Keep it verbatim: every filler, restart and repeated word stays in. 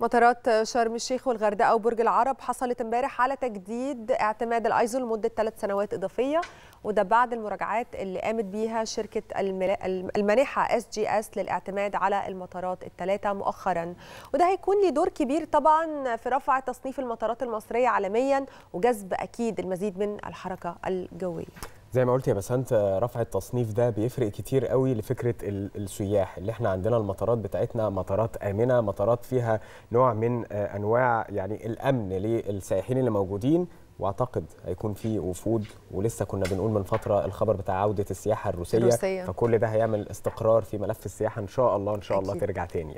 مطارات شرم الشيخ والغردقه وبرج العرب حصلت امبارح على تجديد اعتماد الايزو لمده ثلاث سنوات اضافيه، وده بعد المراجعات اللي قامت بيها شركه المانحه اس جي اس للاعتماد على المطارات الثلاثه مؤخرا، وده هيكون له دور كبير طبعا في رفع تصنيف المطارات المصريه عالميا وجذب اكيد المزيد من الحركه الجويه. زي ما قلت يا بسنت، رفع التصنيف ده بيفرق كتير قوي لفكره السياح اللي احنا عندنا المطارات بتاعتنا مطارات امنه، مطارات فيها نوع من انواع يعني الامن للسائحين اللي موجودين، واعتقد هيكون في وفود. ولسه كنا بنقول من فتره الخبر بتاع عوده السياحه الروسيه، الروسية. فكل ده هيعمل استقرار في ملف السياحه ان شاء الله ان شاء أكيد. الله ترجع تاني يعني.